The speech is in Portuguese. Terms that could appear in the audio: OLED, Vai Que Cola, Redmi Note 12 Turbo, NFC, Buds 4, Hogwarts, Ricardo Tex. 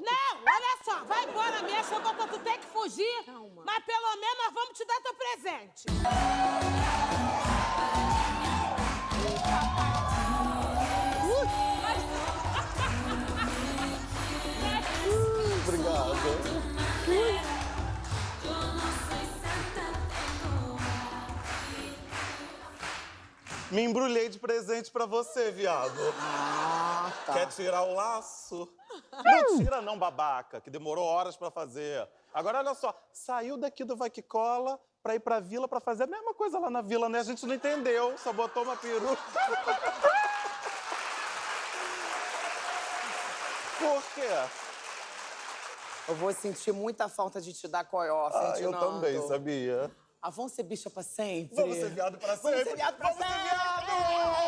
Não, olha só, vai embora mesmo, chegou quando tu tem que fugir. Calma. Mas pelo menos nós vamos te dar teu presente. Obrigado. Me embrulhei de presente pra você, viado. Ah, tá. Quer tirar o laço? Não tira não, babaca, que demorou horas pra fazer. Agora, olha só, saiu daqui do Vai Que Cola pra ir pra vila pra fazer a mesma coisa lá na vila, né? A gente não entendeu, só botou uma peruca. Por quê? Eu vou sentir muita falta de te dar coiofa, ah, eu também, sabia? Ah, vamos ser bicha pra sempre? Vamos ser viado pra sempre! Vamos ser viado pra sempre!